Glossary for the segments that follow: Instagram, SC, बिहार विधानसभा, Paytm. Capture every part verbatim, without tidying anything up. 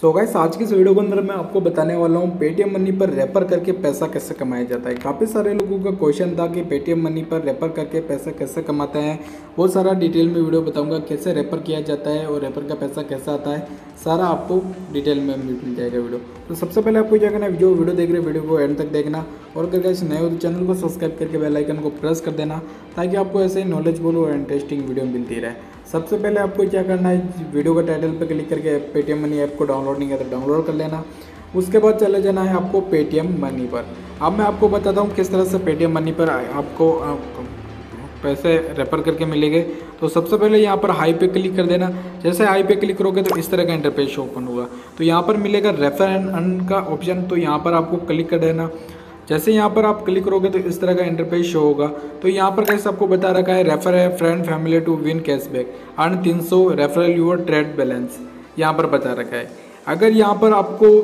So guys आज की इस वीडियो के अंदर मैं आपको बताने वाला हूँ पेटीएम मनी पर रेफर करके पैसा कैसे कमाया जाता है। काफ़ी सारे लोगों का क्वेश्चन था कि पेटीएम मनी पर रेफर करके पैसा कैसे कमाते हैं, वो सारा डिटेल में वीडियो बताऊंगा कैसे रेफर किया जाता है और रेफर का पैसा कैसे आता है, सारा आपको डिटेल में मिल जाएगा वीडियो। तो सबसे पहले आपको क्या करना है, जो वीडियो देख रहे हैं वीडियो को एंड तक देखना और अगर गाइस नए हो तो चैनल को सब्सक्राइब करके बेल आइकन को प्रेस कर देना ताकि आपको ऐसे ही नॉलेजफुल और इंटरेस्टिंग वीडियो मिलती रहे। सबसे पहले आपको क्या करना है, वीडियो का टाइटल पर क्लिक करके पेटीएम मनी ऐप को डाउनलोड नहीं किया तो डाउनलोड कर लेना। उसके बाद चले जाना है आपको पेटीएम मनी पर। अब मैं आपको बताता हूँ किस तरह से पेटीएम मनी पर आपको पैसे रेफर करके मिलेंगे। तो सबसे पहले यहाँ पर हाई पे क्लिक कर देना। जैसे हाई पे क्लिक करोगे तो इस तरह का इंटरफेस ओपन होगा, तो यहाँ पर मिलेगा रेफर एंड अर्न का ऑप्शन, तो यहाँ पर आपको क्लिक कर देना। जैसे यहाँ पर आप क्लिक करोगे तो इस तरह का इंटरफेस शो होगा। तो यहाँ पर कैसे आपको बता रखा है, रेफर है friend family to win cashback earn तीन सौ रेफरल यूर ट्रेड बैलेंस, यहाँ पर बता रखा है। अगर यहाँ पर आपको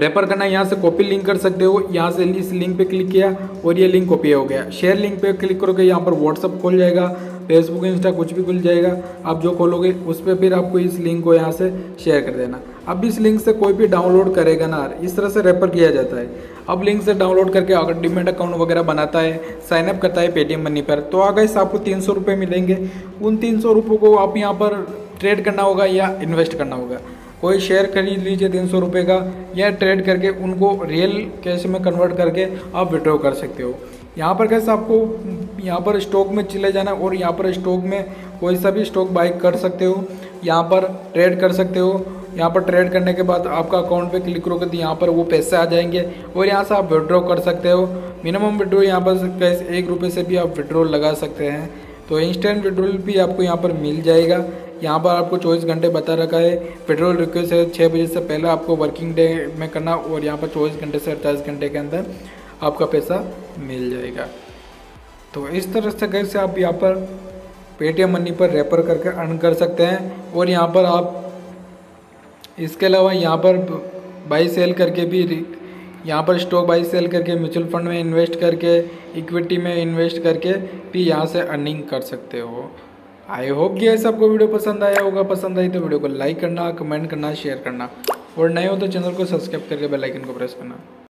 रेफर करना है यहाँ से कॉपी लिंक कर सकते हो, यहाँ से इस लिंक पे क्लिक किया और ये लिंक कॉपी हो गया। शेयर लिंक पे क्लिक करोगे यहाँ पर व्हाट्सअप खोल जाएगा, फेसबुक इंस्टा कुछ भी खुल जाएगा, आप जो खोलोगे उस पर फिर आपको इस लिंक को यहाँ से शेयर कर देना। अब इस लिंक से कोई भी डाउनलोड करेगा ना, इस तरह से रेफर किया जाता है। अब लिंक से डाउनलोड करके अगर डिमेट अकाउंट वगैरह बनाता है, साइनअप करता है पेटीएम मनी पर, तो अगर आपको तीन सौ रुपये मिलेंगे। उन तीन सौ रुपये को आप यहाँ पर ट्रेड करना होगा या इन्वेस्ट करना होगा। कोई शेयर खरीद लीजिए तीन सौ रुपये का या ट्रेड करके उनको रियल कैश में कन्वर्ट करके आप विड्रॉ कर सकते हो। यहाँ पर कैसे आपको यहाँ पर स्टॉक में चले जाना और यहाँ पर स्टॉक में कोई सा भी स्टॉक बाय कर सकते हो, यहाँ पर ट्रेड कर सकते हो। यहाँ पर ट्रेड करने के बाद आपका अकाउंट पे क्लिक करोगे तो यहाँ पर वो पैसे आ जाएंगे और यहाँ से आप विड्रॉ कर सकते हो। मिनिमम विड्रॉ यहाँ पर कैश एक रुपये से भी आप विड्रॉ लगा सकते हैं, तो इंस्टेंट विड्रॉल भी आपको यहाँ पर मिल जाएगा। यहाँ पर आपको चौबीस घंटे बता रखा है। विड्रॉल रिक्वेस्ट है छः बजे से पहले आपको वर्किंग डे में करना और यहाँ पर चौबीस घंटे से अड़तालीस घंटे के अंदर आपका पैसा मिल जाएगा। तो इस तरह से कैसे आप यहाँ पर पेटीएम मनी पर रेफर करके अर्न कर सकते हैं। और यहाँ पर आप इसके अलावा यहाँ पर बाई सेल करके भी, यहाँ पर स्टॉक बाई सेल करके, म्यूचुअल फंड में इन्वेस्ट करके, इक्विटी में इन्वेस्ट करके भी यहाँ से अर्निंग कर सकते हो। आई होप कि ऐसा आपको वीडियो पसंद आया होगा। पसंद आई तो वीडियो को लाइक करना, कमेंट करना, शेयर करना और नए हो तो चैनल को सब्सक्राइब करके बेल आइकन को प्रेस करना।